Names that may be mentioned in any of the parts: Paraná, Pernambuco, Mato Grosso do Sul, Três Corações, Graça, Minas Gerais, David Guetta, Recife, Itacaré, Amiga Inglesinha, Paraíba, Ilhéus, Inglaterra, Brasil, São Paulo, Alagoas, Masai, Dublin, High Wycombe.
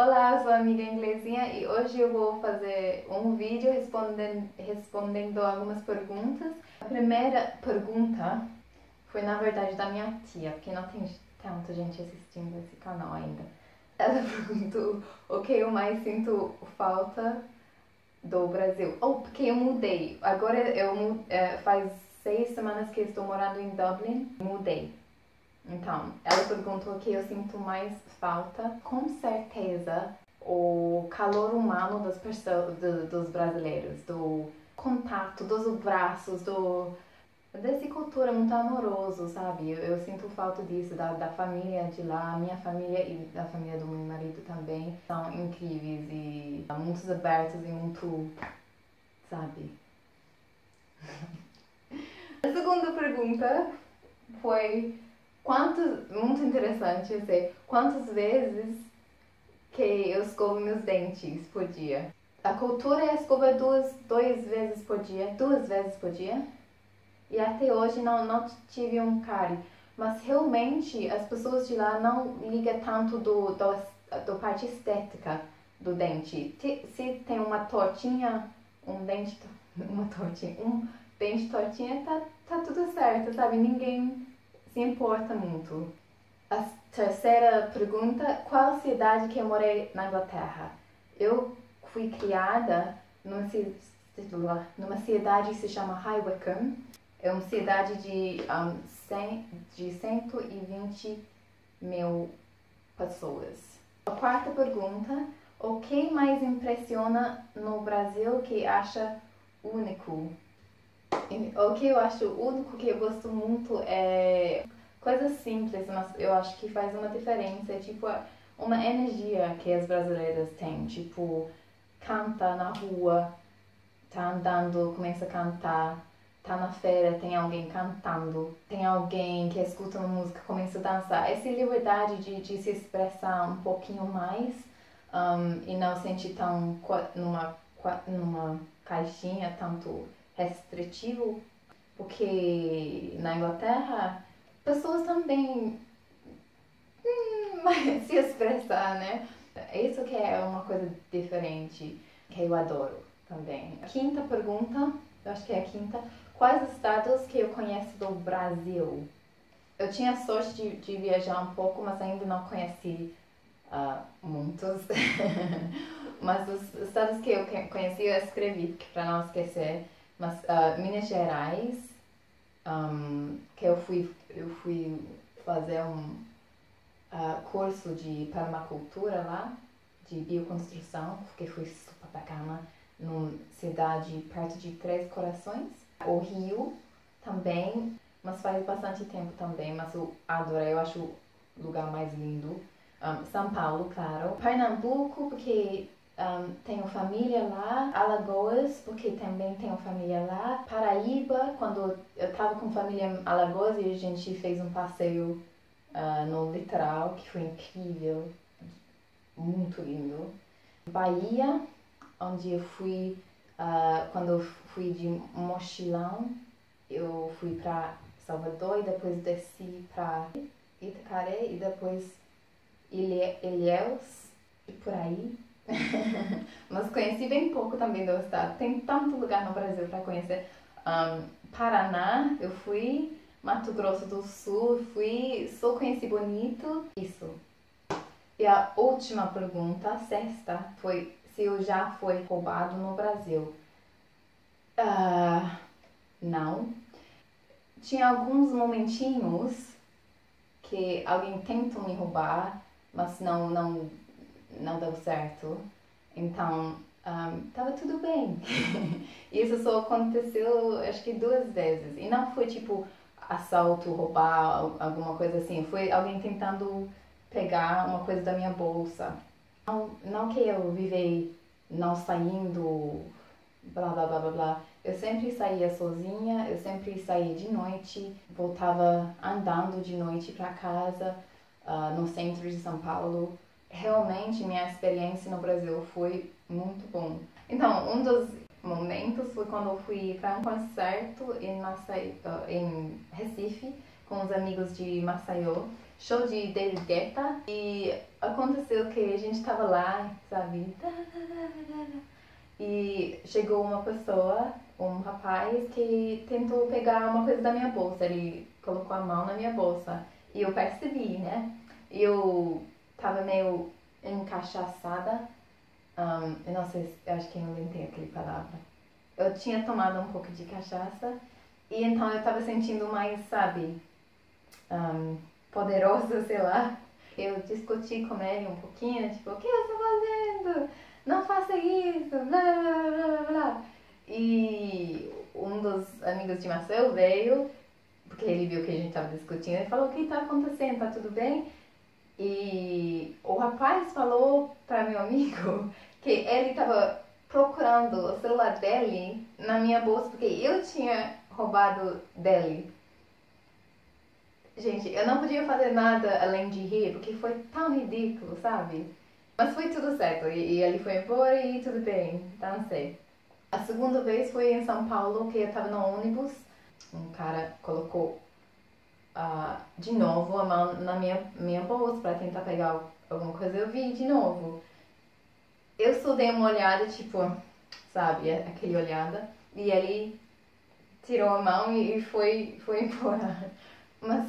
Olá, eu sou a Amiga Inglesinha e hoje eu vou fazer um vídeo respondendo algumas perguntas. A primeira pergunta foi, na verdade, da minha tia, porque não tem tanta gente assistindo esse canal ainda. Ela perguntou o que eu mais sinto falta do Brasil. Porque eu mudei. Agora faz 6 semanas que estou morando em Dublin, mudei. Então, ela perguntou o que eu sinto mais falta. Com certeza, o calor humano das pessoas, dos brasileiros, do contato, dos abraços, dessa cultura muito amorosa, sabe? Eu sinto falta disso, da família de lá, minha família e da família do meu marido também são incríveis e muito abertos e muito, sabe? A segunda pergunta foi... muito interessante dizer, quantas vezes que eu escovo meus dentes por dia? A cultura é escovar duas vezes por dia. E até hoje não tive um cárie. Mas realmente as pessoas de lá não ligam tanto da parte estética do dente. Se tem uma tortinha, um dente tortinha, tá tudo certo, sabe? Ninguém se importa muito. A terceira pergunta, qual cidade que eu morei na Inglaterra? Eu fui criada numa cidade que se chama High Wycombe. É uma cidade de 120 mil pessoas. A quarta pergunta, o que mais impressiona no Brasil que acha único? O que eu acho único, que eu gosto muito, é coisas simples, mas eu acho que faz uma diferença. É tipo uma energia que as brasileiras têm, tipo, canta na rua, tá andando, começa a cantar, tá na feira, tem alguém cantando, tem alguém que escuta uma música, começa a dançar. Essa liberdade de se expressar um pouquinho mais e não sentir tão numa caixinha, tanto... restritivo, porque na Inglaterra pessoas também se expressar, né? Isso que é uma coisa diferente que eu adoro também. Quinta pergunta, eu acho que é a quinta, quais estados que eu conheço do Brasil? Eu tinha sorte de viajar um pouco, mas ainda não conheci muitos. Mas os estados que eu conheci, eu escrevi para não esquecer. Mas Minas Gerais, que eu fui fazer um curso de permacultura lá, de bioconstrução, porque fui super bacana, numa cidade perto de Três Corações. O Rio também, mas faz bastante tempo também, mas eu adorei, eu acho o lugar mais lindo. São Paulo, claro. Pernambuco, porque... tenho família lá, Alagoas, porque também tenho família lá, Paraíba, quando eu tava com família em Alagoas e a gente fez um passeio no litoral, que foi incrível, muito lindo. Bahia, onde eu fui, quando eu fui de mochilão, eu fui pra Salvador e depois desci pra Itacaré e depois Ilhéus, e por aí. Mas conheci bem pouco também do estado. Tem tanto lugar no Brasil para conhecer. Paraná, eu fui. Mato Grosso do Sul, fui. Só conheci Bonito. Isso. E a última pergunta, a sexta, foi se eu já fui roubado no Brasil. Não. Tinha alguns momentinhos que alguém tentou me roubar, mas não deu certo, então tava tudo bem. Isso só aconteceu acho que 2 vezes e não foi tipo assalto, roubar, alguma coisa assim, foi alguém tentando pegar uma coisa da minha bolsa. Não que eu vivei não saindo, blá blá blá blá blá, eu sempre saía sozinha, eu sempre saía de noite, voltava andando de noite pra casa, no centro de São Paulo. Realmente, minha experiência no Brasil foi muito bom. Então, um dos momentos foi quando eu fui para um concerto em Masai, em Recife, com os amigos de Masai, show de David Guetta, e aconteceu que a gente tava lá, sabe, e chegou uma pessoa, um rapaz, que tentou pegar uma coisa da minha bolsa. Ele colocou a mão na minha bolsa e eu percebi, né? Eu tava meio encachaçada, eu não sei, eu acho que eu inventei aquela palavra. Eu tinha tomado um pouco de cachaça e então eu tava sentindo mais, sabe, poderoso, sei lá. Eu discuti com ele um pouquinho, tipo, o que eu tô fazendo? Não faça isso, blá, blá, blá, blá. E um dos amigos de Marcelo veio, porque ele viu que a gente tava discutindo, ele falou, o que tá acontecendo, tá tudo bem? E o rapaz falou pra meu amigo que ele tava procurando o celular dele na minha bolsa, porque eu tinha roubado dele. Gente, eu não podia fazer nada além de rir, porque foi tão ridículo, sabe? Mas foi tudo certo, e ele foi embora e tudo bem, dancei. A segunda vez foi em São Paulo, que eu tava no ônibus. Um cara colocou de novo a mão na minha bolsa pra tentar pegar alguma coisa, eu vi de novo. Eu só dei uma olhada, tipo, sabe, aquele olhada, e ele tirou a mão e foi embora. Mas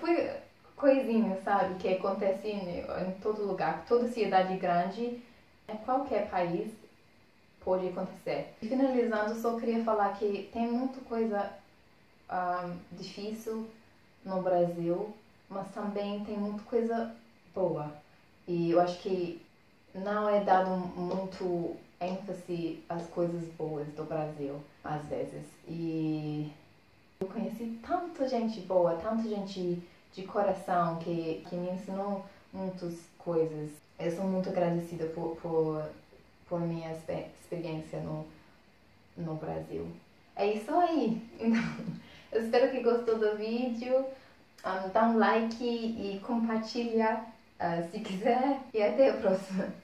foi coisinha, sabe, que acontece em todo lugar, toda cidade grande, em qualquer país pode acontecer. E finalizando, só queria falar que tem muita coisa difícil no Brasil, mas também tem muita coisa boa. E eu acho que não é dado muito ênfase às coisas boas do Brasil, às vezes. E eu conheci tanta gente boa, tanta gente de coração que me ensinou muitas coisas. Eu sou muito agradecida por minha experiência no Brasil. É isso aí! Então, eu espero que gostou do vídeo. Dá um like e compartilha se quiser. E até a próxima!